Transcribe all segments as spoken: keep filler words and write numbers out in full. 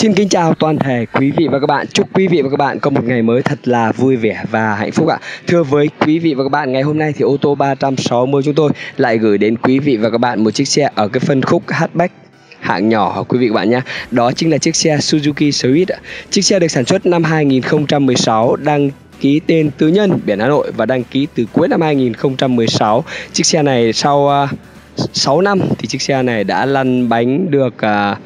Xin kính chào toàn thể quý vị và các bạn. Chúc quý vị và các bạn có một ngày mới thật là vui vẻ và hạnh phúc ạ. Thưa với quý vị và các bạn, ngày hôm nay thì ô tô ba sáu không chúng tôi lại gửi đến quý vị và các bạn một chiếc xe ở cái phân khúc hatchback hạng nhỏ quý vị các bạn nhé. Đó chính là chiếc xe Suzuki Swift ạ. Chiếc xe được sản xuất năm hai nghìn không trăm mười sáu, đang ký tên tư nhân biển Hà Nội và đăng ký từ cuối năm hai nghìn không trăm mười sáu. Chiếc xe này sau uh, sáu năm thì chiếc xe này đã lăn bánh được uh,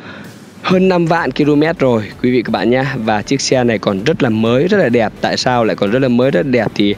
hơn năm vạn ki lô mét rồi quý vị các bạn nhé. Và chiếc xe này còn rất là mới, rất là đẹp. Tại sao lại còn rất là mới, rất là đẹp? Thì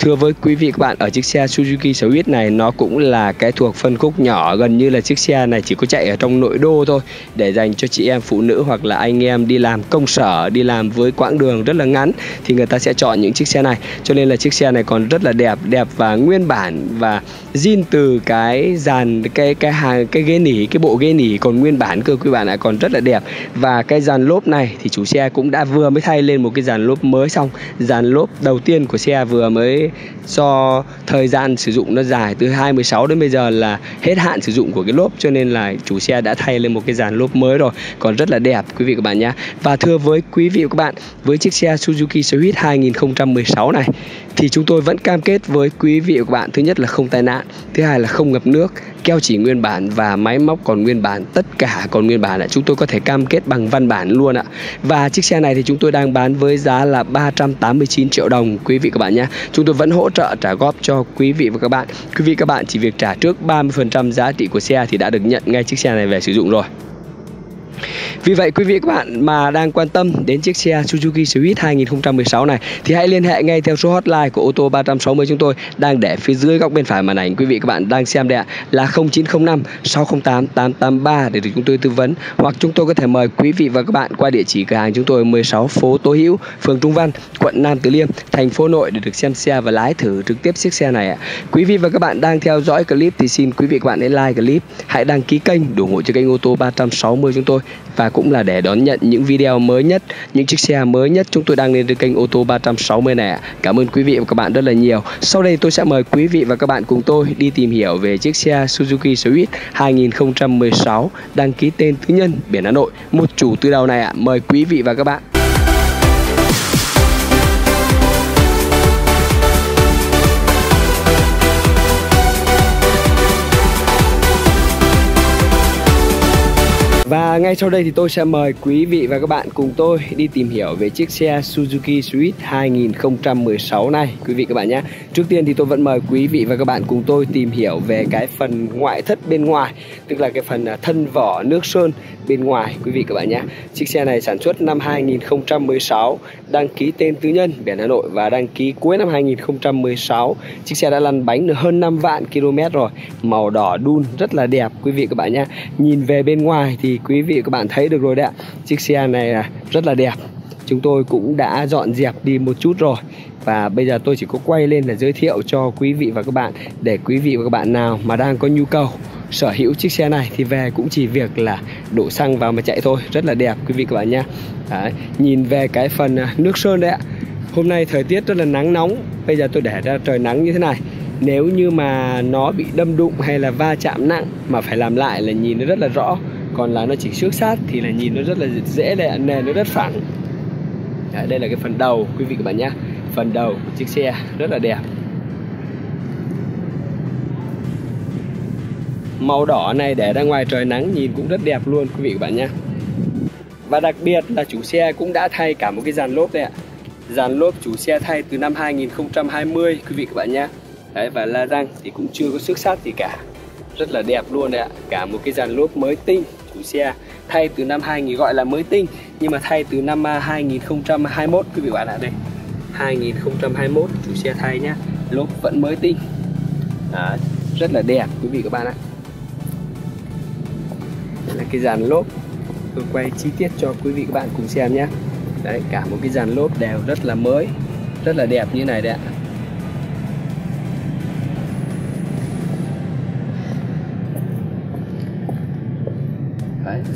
thưa với quý vị các bạn, ở chiếc xe Suzuki Swift này nó cũng là cái thuộc phân khúc nhỏ. Gần như là chiếc xe này chỉ có chạy ở trong nội đô thôi, để dành cho chị em phụ nữ hoặc là anh em đi làm công sở, đi làm với quãng đường rất là ngắn thì người ta sẽ chọn những chiếc xe này. Cho nên là chiếc xe này còn rất là đẹp, đẹp và nguyên bản, và zin từ cái dàn, cái cái hàng, cái ghế nỉ, cái bộ ghế nỉ còn nguyên bản cơ quý bạn ạ, còn rất là đẹp. Và cái dàn lốp này thì chủ xe cũng đã vừa mới thay lên một cái dàn lốp mới xong. Dàn lốp đầu tiên của xe vừa mới, do thời gian sử dụng nó dài từ hai mươi sáu đến bây giờ là hết hạn sử dụng của cái lốp, cho nên là chủ xe đã thay lên một cái dàn lốp mới rồi, còn rất là đẹp quý vị các bạn nhé. Và thưa với quý vị và các bạn, với chiếc xe Suzuki Swift hai nghìn không trăm mười sáu này thì chúng tôi vẫn cam kết với quý vị và các bạn, thứ nhất là không tai nạn, thứ hai là không ngập nước, keo chỉ nguyên bản và máy móc còn nguyên bản, tất cả còn nguyên bản ạ. Chúng tôi có thể cam kết bằng văn bản luôn ạ. Và chiếc xe này thì chúng tôi đang bán với giá là ba trăm tám mươi chín triệu đồng quý vị các bạn nhé. Chúng tôi vẫn hỗ trợ trả góp cho quý vị và các bạn. Quý vị các bạn chỉ việc trả trước ba mươi phần trăm giá trị của xe thì đã được nhận ngay chiếc xe này về sử dụng rồi. Vì vậy quý vị các bạn mà đang quan tâm đến chiếc xe Suzuki Swift hai nghìn không trăm mười sáu này thì hãy liên hệ ngay theo số hotline của ô tô ba sáu không chúng tôi đang để phía dưới góc bên phải màn ảnh quý vị các bạn đang xem đây ạ, là không chín không năm sáu không tám tám tám ba để được chúng tôi tư vấn, hoặc chúng tôi có thể mời quý vị và các bạn qua địa chỉ cửa hàng chúng tôi mười sáu phố Tố Hữu, phường Trung Văn, quận Nam Từ Liêm, thành phố Hà Nội để được xem xe và lái thử trực tiếp chiếc xe này ạ. Quý vị và các bạn đang theo dõi clip thì xin quý vị các bạn hãy like clip, hãy đăng ký kênh, ủng hộ cho kênh ô tô ba sáu không chúng tôi, và cũng là để đón nhận những video mới nhất, những chiếc xe mới nhất chúng tôi đang lên trên kênh ô tô ba sáu không này. Cảm ơn quý vị và các bạn rất là nhiều. Sau đây tôi sẽ mời quý vị và các bạn cùng tôi đi tìm hiểu về chiếc xe Suzuki Swift hai nghìn không trăm mười sáu đăng ký tên tư nhân biển Hà Nội, một chủ từ đầu này ạ. Mời quý vị và các bạn. Và ngay sau đây thì tôi sẽ mời quý vị và các bạn cùng tôi đi tìm hiểu về chiếc xe Suzuki Swift hai nghìn không trăm mười sáu này quý vị các bạn nhé. Trước tiên thì tôi vẫn mời quý vị và các bạn cùng tôi tìm hiểu về cái phần ngoại thất bên ngoài, tức là cái phần thân vỏ nước sơn bên ngoài quý vị các bạn nhé. Chiếc xe này sản xuất năm hai nghìn không trăm mười sáu, đăng ký tên tư nhân biển Hà Nội và đăng ký cuối năm hai nghìn không trăm mười sáu. Chiếc xe đã lăn bánh được hơn năm vạn ki lô mét rồi, màu đỏ đun rất là đẹp quý vị các bạn nhé. Nhìn về bên ngoài thì quý vị các bạn thấy được rồi đấy ạ. Chiếc xe này rất là đẹp. Chúng tôi cũng đã dọn dẹp đi một chút rồi, và bây giờ tôi chỉ có quay lên để giới thiệu cho quý vị và các bạn, để quý vị và các bạn nào mà đang có nhu cầu sở hữu chiếc xe này thì về cũng chỉ việc là đổ xăng vào mà chạy thôi. Rất là đẹp quý vị các bạn nhé. Đấy, nhìn về cái phần nước sơn đấy ạ. Hôm nay thời tiết rất là nắng nóng, bây giờ tôi để ra trời nắng như thế này, nếu như mà nó bị đâm đụng hay là va chạm nặng mà phải làm lại là nhìn nó rất là rõ. Còn là nó chỉ xước sát thì là nhìn nó rất là dễ, đây nền nó rất phẳng. Đấy, đây là cái phần đầu quý vị các bạn nhé. Phần đầu của chiếc xe rất là đẹp. Màu đỏ này để ra ngoài trời nắng nhìn cũng rất đẹp luôn quý vị các bạn nhé. Và đặc biệt là chủ xe cũng đã thay cả một cái dàn lốp đây ạ. Dàn lốp chủ xe thay từ năm hai nghìn không trăm hai mươi quý vị các bạn nhé. Đấy, và la răng thì cũng chưa có xước sát gì cả. Rất là đẹp luôn đấy ạ. Cả một cái dàn lốp mới tinh, chủ xe thay từ năm hai nghìn, gọi là mới tinh nhưng mà thay từ năm hai nghìn không trăm hai mươi mốt quý vị bạn ạ. Đây hai nghìn không trăm hai mươi mốt chủ xe thay nhá, lốp vẫn mới tinh. Đó, rất là đẹp quý vị các bạn ạ. Đây là cái dàn lốp, tôi quay chi tiết cho quý vị các bạn cùng xem nhé. Đấy, cả một cái dàn lốp đều rất là mới, rất là đẹp như này đấy ạ.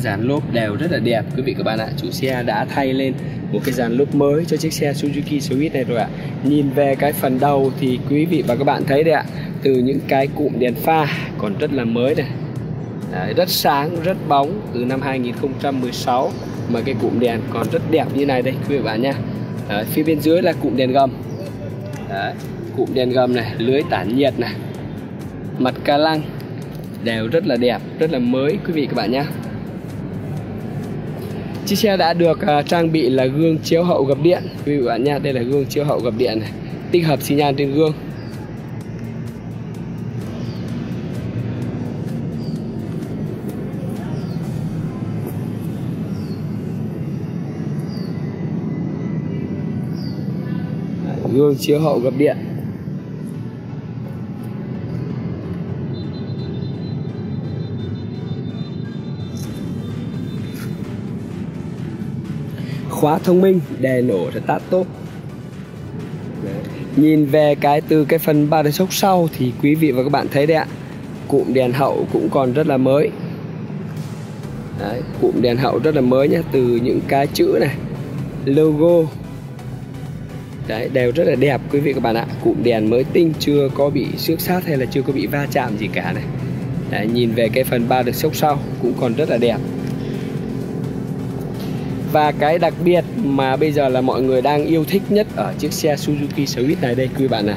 Dàn lốp đều rất là đẹp quý vị các bạn ạ. Chủ xe đã thay lên một cái dàn lốp mới cho chiếc xe Suzuki Swift này rồi ạ. Nhìn về cái phần đầu thì quý vị và các bạn thấy đấy ạ, từ những cái cụm đèn pha còn rất là mới này. Đấy, rất sáng, rất bóng, từ năm hai nghìn không trăm mười sáu mà cái cụm đèn còn rất đẹp như này đây quý vị bạn nha. Đấy, phía bên dưới là cụm đèn gầm. Đấy, cụm đèn gầm này, lưới tản nhiệt này, mặt ca lăng đều rất là đẹp, rất là mới quý vị các bạn nhé. Chiếc xe đã được uh, trang bị là gương chiếu hậu gập điện quý vị các bạn nha. Đây là gương chiếu hậu gập điện này, tích hợp xi nhan trên gương. Gương chiếu hậu gập điện. Khóa thông minh, đèn nổ sẽ tắt tốt. Đấy. Nhìn về cái từ cái phần ba đợt sốc sau thì quý vị và các bạn thấy đấy ạ, cụm đèn hậu cũng còn rất là mới. Đấy, cụm đèn hậu rất là mới nhé, từ những cái chữ này, logo đấy đều rất là đẹp quý vị các bạn ạ. Cụm đèn mới tinh, chưa có bị xước sát hay là chưa có bị va chạm gì cả này. Đấy, nhìn về cái phần ba đợt sốc sau cũng còn rất là đẹp. Và cái đặc biệt mà bây giờ là mọi người đang yêu thích nhất ở chiếc xe Suzuki Swift này đây quý bạn này,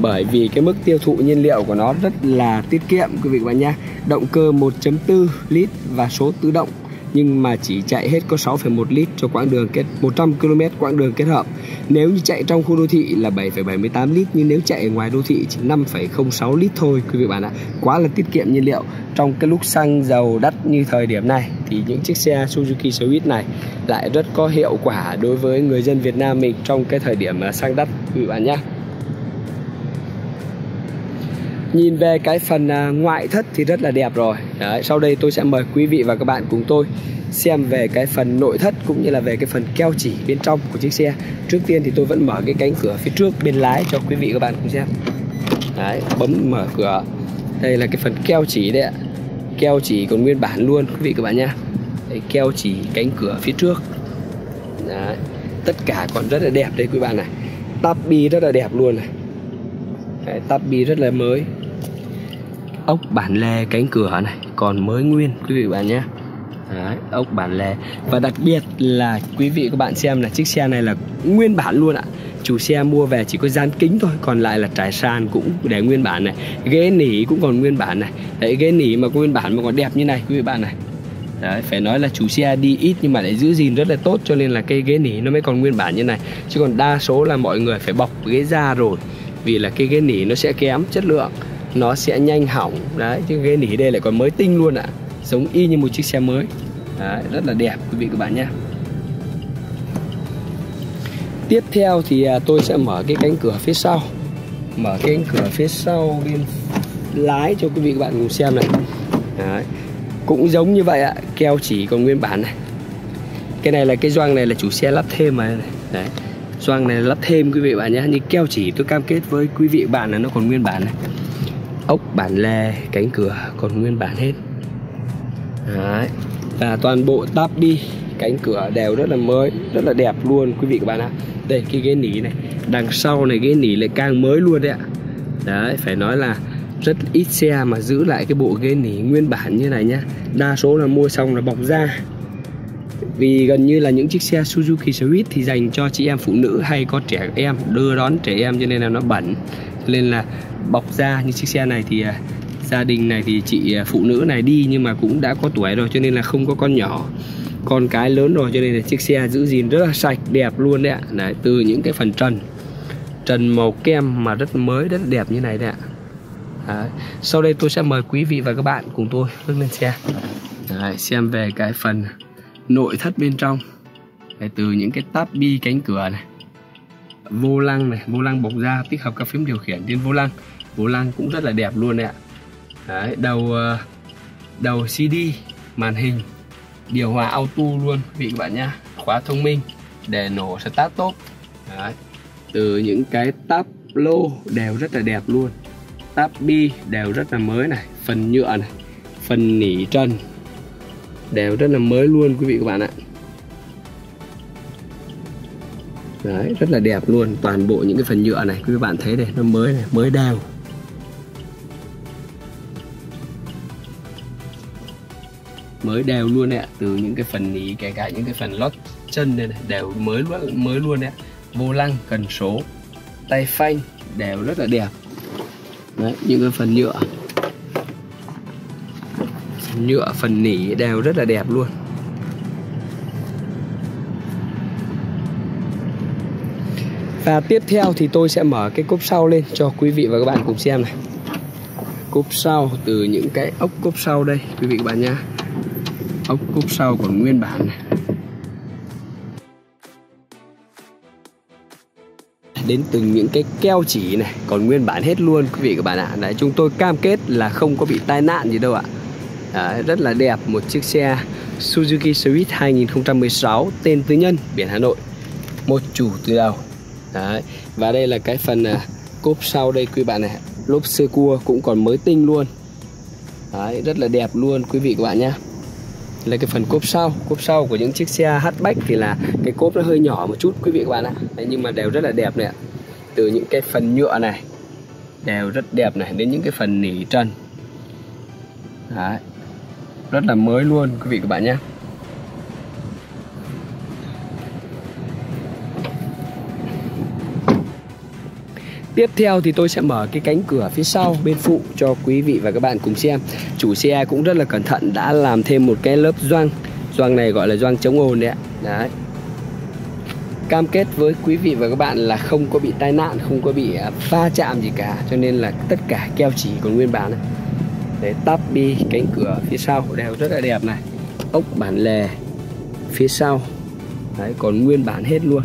bởi vì cái mức tiêu thụ nhiên liệu của nó rất là tiết kiệm quý vị các bạn nha. Động cơ một chấm bốn lít và số tự động, nhưng mà chỉ chạy hết có sáu phẩy một lít cho quãng đường kết một trăm ki lô mét quãng đường kết hợp. Nếu như chạy trong khu đô thị là bảy phẩy bảy tám lít, nhưng nếu chạy ngoài đô thị chỉ năm phẩy không sáu lít thôi quý vị bạn ạ. Quá là tiết kiệm nhiên liệu trong cái lúc xăng dầu đắt như thời điểm này, thì những chiếc xe Suzuki Swift này lại rất có hiệu quả đối với người dân Việt Nam mình trong cái thời điểm xăng đắt quý vị bạn nhé. Nhìn về cái phần ngoại thất thì rất là đẹp rồi. Đấy, sau đây tôi sẽ mời quý vị và các bạn cùng tôi xem về cái phần nội thất cũng như là về cái phần keo chỉ bên trong của chiếc xe. Trước tiên thì tôi vẫn mở cái cánh cửa phía trước bên lái cho quý vị và các bạn cùng xem. Đấy, bấm mở cửa. Đây là cái phần keo chỉ đấy ạ. Keo chỉ còn nguyên bản luôn quý vị các bạn nha. Đấy, keo chỉ cánh cửa phía trước. Đấy, tất cả còn rất là đẹp đấy quý bạn này. Tabi rất là đẹp luôn này. Đấy, tabi rất là mới. Ốc bản lề cánh cửa này còn mới nguyên quý vị bạn nhé. Đấy, ốc bản lề. Và đặc biệt là quý vị các bạn xem là chiếc xe này là nguyên bản luôn ạ. Chủ xe mua về chỉ có dán kính thôi, còn lại là trải sàn cũng để nguyên bản này, ghế nỉ cũng còn nguyên bản này. Đấy, ghế nỉ mà nguyên bản mà còn đẹp như này quý vị bạn này. Đấy, phải nói là chủ xe đi ít nhưng mà lại giữ gìn rất là tốt, cho nên là cái ghế nỉ nó mới còn nguyên bản như này. Chứ còn đa số là mọi người phải bọc ghế da rồi, vì là cái ghế nỉ nó sẽ kém chất lượng, nó sẽ nhanh hỏng. Đấy, chứ ghế nỉ đây lại còn mới tinh luôn ạ. À, giống y như một chiếc xe mới. Đấy, rất là đẹp quý vị các bạn nhé. Tiếp theo thì tôi sẽ mở cái cánh cửa phía sau, mở cái cánh cửa phía sau bên lái cho quý vị các bạn cùng xem này. Đấy, cũng giống như vậy ạ. Keo chỉ còn nguyên bản này. Cái này là cái gioăng này là chủ xe lắp thêm mà. Đấy, gioăng này lắp thêm quý vị bạn nhé. Nhưng keo chỉ tôi cam kết với quý vị bạn là nó còn nguyên bản này. Ốc bản lề cánh cửa còn nguyên bản hết. Đấy, và toàn bộ tabi cánh cửa đều rất là mới, rất là đẹp luôn quý vị các bạn ạ. Đây, cái ghế nỉ này, đằng sau này ghế nỉ lại càng mới luôn đấy ạ. Đấy, phải nói là rất ít xe mà giữ lại cái bộ ghế nỉ nguyên bản như này nhá. Đa số là mua xong là bọc da, vì gần như là những chiếc xe Suzuki Swift thì dành cho chị em phụ nữ hay có trẻ em, đưa đón trẻ em, cho nên là nó bẩn, nên là bọc da. Như chiếc xe này thì gia đình này thì chị phụ nữ này đi nhưng mà cũng đã có tuổi rồi, cho nên là không có con nhỏ, con cái lớn rồi, cho nên là chiếc xe giữ gìn rất là sạch đẹp luôn đấy ạ. Đấy, từ những cái phần trần trần màu kem mà rất mới, rất đẹp như này đấy ạ. Đấy, sau đây tôi sẽ mời quý vị và các bạn cùng tôi bước lên xe. Đấy, xem về cái phần nội thất bên trong. Đấy, từ những cái tabi cánh cửa này, vô lăng này, vô lăng bọc da, tích hợp các phím điều khiển trên vô lăng. Vô lăng cũng rất là đẹp luôn đấy ạ. Đấy, đầu đầu xê đê, màn hình, điều hòa auto luôn quý vị các bạn nhé. Khóa thông minh, đèn nổ start top. Đấy, từ những cái táp lô đều rất là đẹp luôn, táp bi đều rất là mới này, phần nhựa này, phần nỉ trần đều rất là mới luôn quý vị các bạn ạ. Đấy, rất là đẹp luôn, toàn bộ những cái phần nhựa này quý vị bạn thấy đây, nó mới này, mới đều. mới đều luôn ạ, từ những cái phần ní kể cả những cái phần lót chân này, này đều mới luôn mới luôn ạ. Vô lăng, cần số, tay phanh đều rất là đẹp. Đấy, những cái phần nhựa nhựa phần nỉ đều rất là đẹp luôn. Và tiếp theo thì tôi sẽ mở cái cốp sau lên cho quý vị và các bạn cùng xem này. Cốp sau, từ những cái ốc cốp sau đây quý vị các bạn nha. Ốc cốp sau còn nguyên bản này. Đến từng những cái keo chỉ này còn nguyên bản hết luôn quý vị các bạn ạ. Đấy, chúng tôi cam kết là không có bị tai nạn gì đâu ạ. Đấy, rất là đẹp một chiếc xe Suzuki Swift hai nghìn không trăm mười sáu, tên tư nhân, biển Hà Nội, một chủ từ đầu. Đấy, và đây là cái phần à, cốp sau đây quý bạn này, lốp sơ cua cũng còn mới tinh luôn. Đấy, rất là đẹp luôn quý vị các bạn nhé. Là cái phần cốp sau, cốp sau của những chiếc xe hatchback thì là cái cốp nó hơi nhỏ một chút quý vị các bạn ạ. Đấy, nhưng mà đều rất là đẹp này. Từ những cái phần nhựa này đều rất đẹp này, đến những cái phần nỉ trần. Đấy, rất là mới luôn quý vị các bạn nhé. Tiếp theo thì tôi sẽ mở cái cánh cửa phía sau bên phụ cho quý vị và các bạn cùng xem. Chủ xe cũng rất là cẩn thận, đã làm thêm một cái lớp gioăng. Gioăng này gọi là gioăng chống ồn đấy ạ. Đấy. Cam kết với quý vị và các bạn là không có bị tai nạn, không có bị va chạm gì cả. Cho nên là tất cả keo chỉ còn nguyên bản này. Đấy, tắp đi, cánh cửa phía sau đều rất là đẹp này. Ốc bản lề phía sau. Đấy, còn nguyên bản hết luôn.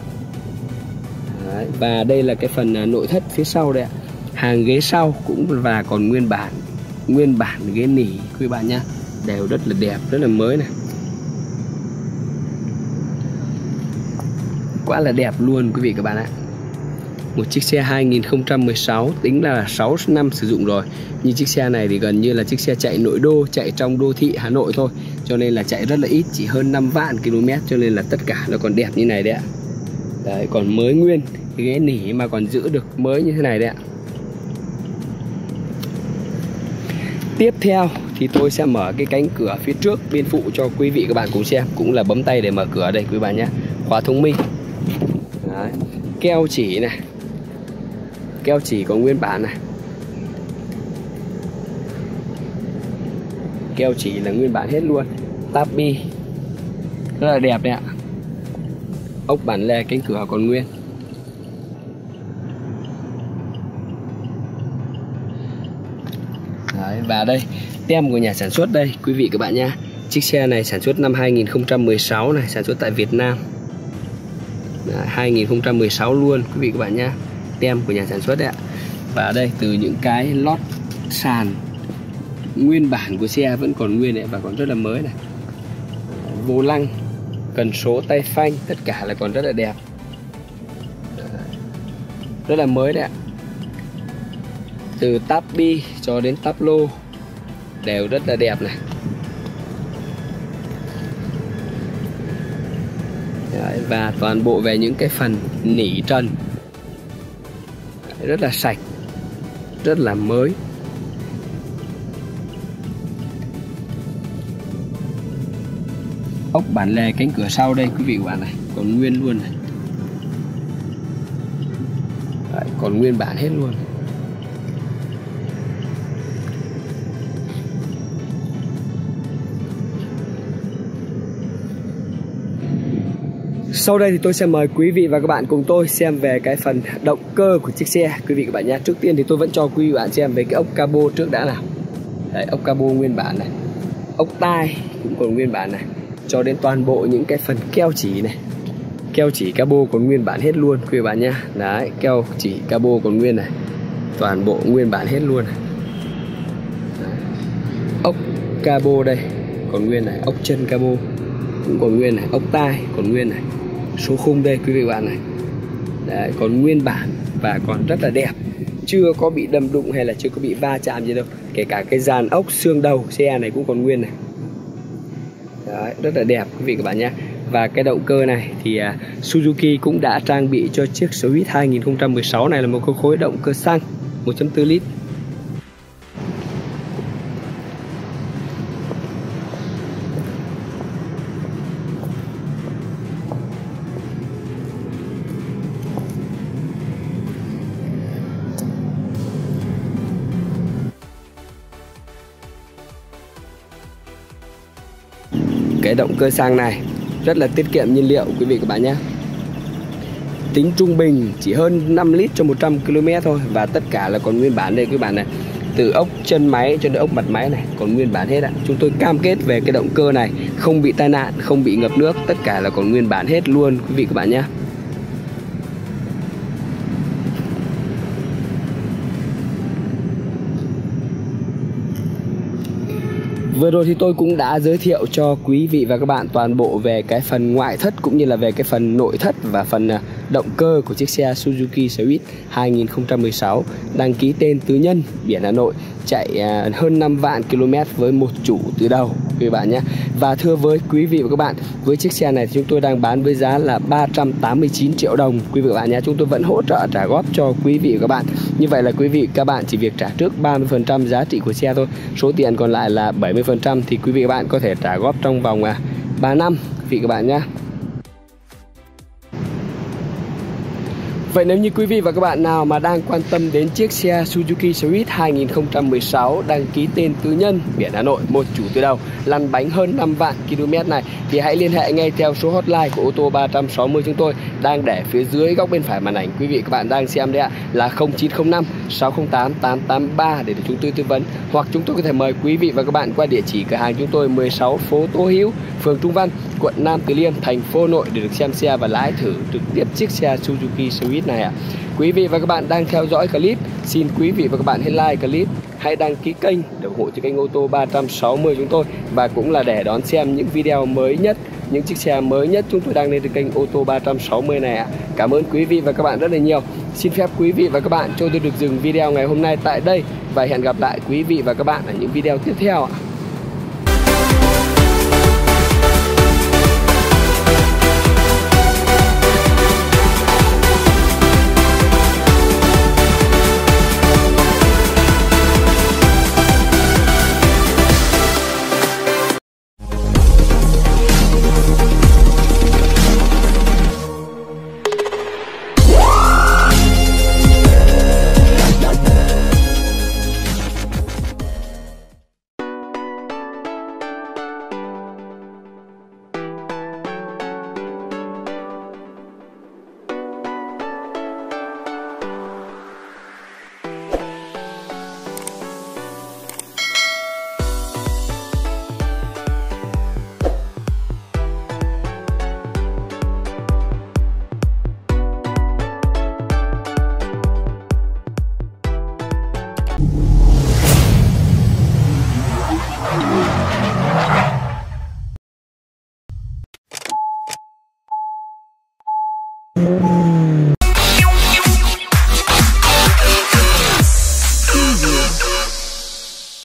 Đấy, và đây là cái phần nội thất phía sau đây ạ. Hàng ghế sau cũng và còn nguyên bản. Nguyên bản ghế nỉ quý bạn nhá. Đều rất là đẹp, rất là mới này. Quá là đẹp luôn quý vị các bạn ạ. Một chiếc xe hai nghìn không trăm mười sáu, tính là sáu năm sử dụng rồi. Nhưng chiếc xe này thì gần như là chiếc xe chạy nội đô, chạy trong đô thị Hà Nội thôi. Cho nên là chạy rất là ít, chỉ hơn năm vạn ki lô mét. Cho nên là tất cả nó còn đẹp như này đấy ạ. Đấy, còn mới nguyên, cái ghế nỉ mà còn giữ được mới như thế này đấy ạ. Tiếp theo thì tôi sẽ mở cái cánh cửa phía trước bên phụ cho quý vị các bạn cùng xem. Cũng là bấm tay để mở cửa đây quý bạn nhé. Khóa thông minh. Đấy, keo chỉ này. Keo chỉ còn nguyên bản này. Keo chỉ là nguyên bản hết luôn. Tabi rất là đẹp đấy ạ. Ốc bản lề cánh cửa còn nguyên. Đấy, và đây tem của nhà sản xuất đây quý vị các bạn nhé. Chiếc xe này sản xuất năm hai nghìn không trăm mười sáu này, sản xuất tại Việt Nam. Đấy, hai nghìn không trăm mười sáu luôn quý vị các bạn nhé. Tem của nhà sản xuất đấy ạ. Và đây từ những cái lót sàn nguyên bản của xe vẫn còn nguyên đấy và còn rất là mới này. Vô lăng, cần số, tay phanh tất cả là còn rất là đẹp, rất là mới đấy ạ. Từ táp bi cho đến táp lô đều rất là đẹp này. Đấy, và toàn bộ về những cái phần nỉ trần rất là sạch, rất là mới. Ốc bản lề cánh cửa sau đây quý vị các bạn này còn nguyên luôn này. Đấy, còn nguyên bản hết luôn. Sau đây thì tôi sẽ mời quý vị và các bạn cùng tôi xem về cái phần động cơ của chiếc xe quý vị các bạn nhé. Trước tiên thì tôi vẫn cho quý vị bạn xem về cái ốc cabo trước đã nào. Đấy, ốc cabo nguyên bản này, ốc tai cũng còn nguyên bản này, cho đến toàn bộ những cái phần keo chỉ này. Keo chỉ cabo còn nguyên bản hết luôn quý bạn nhá. Đấy, keo chỉ cabo còn nguyên này. Toàn bộ nguyên bản hết luôn này. Đấy, ốc cabo đây còn nguyên này, ốc chân cabo cũng còn nguyên này, ốc tai còn nguyên này. Số khung đây quý vị bạn này. Đấy, còn nguyên bản và còn rất là đẹp. Chưa có bị đâm đụng hay là chưa có bị va chạm gì đâu. Kể cả cái dàn ốc xương đầu xe này cũng còn nguyên này. Đấy, rất là đẹp quý vị các bạn nhé. Và cái động cơ này thì uh, Suzuki cũng đã trang bị cho chiếc Swift hai nghìn không trăm mười sáu này là một cái khối động cơ xăng một phẩy bốn lít. cái động cơ xăng này, rất là tiết kiệm nhiên liệu quý vị các bạn nhé. Tính trung bình chỉ hơn năm lít cho một trăm ki lô mét thôi, và tất cả là còn nguyên bản đây các bạn này. Từ ốc chân máy cho đến ốc mặt máy này còn nguyên bản hết ạ. Chúng tôi cam kết về cái động cơ này không bị tai nạn, không bị ngập nước, tất cả là còn nguyên bản hết luôn quý vị các bạn nhé. Vừa rồi thì tôi cũng đã giới thiệu cho quý vị và các bạn toàn bộ về cái phần ngoại thất cũng như là về cái phần nội thất và phần động cơ của chiếc xe Suzuki Swift hai nghìn không trăm mười sáu đăng ký tên Tư Nhân, biển Hà Nội, chạy hơn năm vạn ki lô mét với một chủ từ đầu quý bạn nhé. Và thưa với quý vị và các bạn, với chiếc xe này thì chúng tôi đang bán với giá là ba trăm tám mươi chín triệu đồng quý vị và các bạn nhé. Chúng tôi vẫn hỗ trợ trả góp cho quý vị và các bạn. Như vậy là quý vị các bạn chỉ việc trả trước ba mươi phần trăm giá trị của xe thôi. Số tiền còn lại là bảy mươi phần trăm thì quý vị các bạn có thể trả góp trong vòng ba năm quý vị các bạn nhé. Vậy nếu như quý vị và các bạn nào mà đang quan tâm đến chiếc xe Suzuki Swift hai nghìn không trăm mười sáu đăng ký tên Tư Nhân, biển Hà Nội, một chủ từ đầu, lăn bánh hơn năm vạn ki lô mét này thì hãy liên hệ ngay theo số hotline của Ô tô ba sáu không chúng tôi đang để phía dưới góc bên phải màn ảnh quý vị các bạn đang xem đấy ạ, là không chín không năm sáu không tám tám tám ba để chúng tôi tư vấn, hoặc chúng tôi có thể mời quý vị và các bạn qua địa chỉ cửa hàng chúng tôi mười sáu phố Tô Hữu, phường Trung Văn, quận Nam Từ Liêm, thành phố Hà Nội để được xem xe và lái thử trực tiếp chiếc xe Suzuki Swift này ạ. Quý vị và các bạn đang theo dõi clip, xin quý vị và các bạn hãy like clip, hãy đăng ký kênh để ủng hộ cho kênh Ô tô ba sáu không chúng tôi, và cũng là để đón xem những video mới nhất, những chiếc xe mới nhất chúng tôi đang lên trên kênh Ô tô ba sáu không này ạ. Cảm ơn quý vị và các bạn rất là nhiều. Xin phép quý vị và các bạn cho tôi được dừng video ngày hôm nay tại đây và hẹn gặp lại quý vị và các bạn ở những video tiếp theo ạ. Thank you.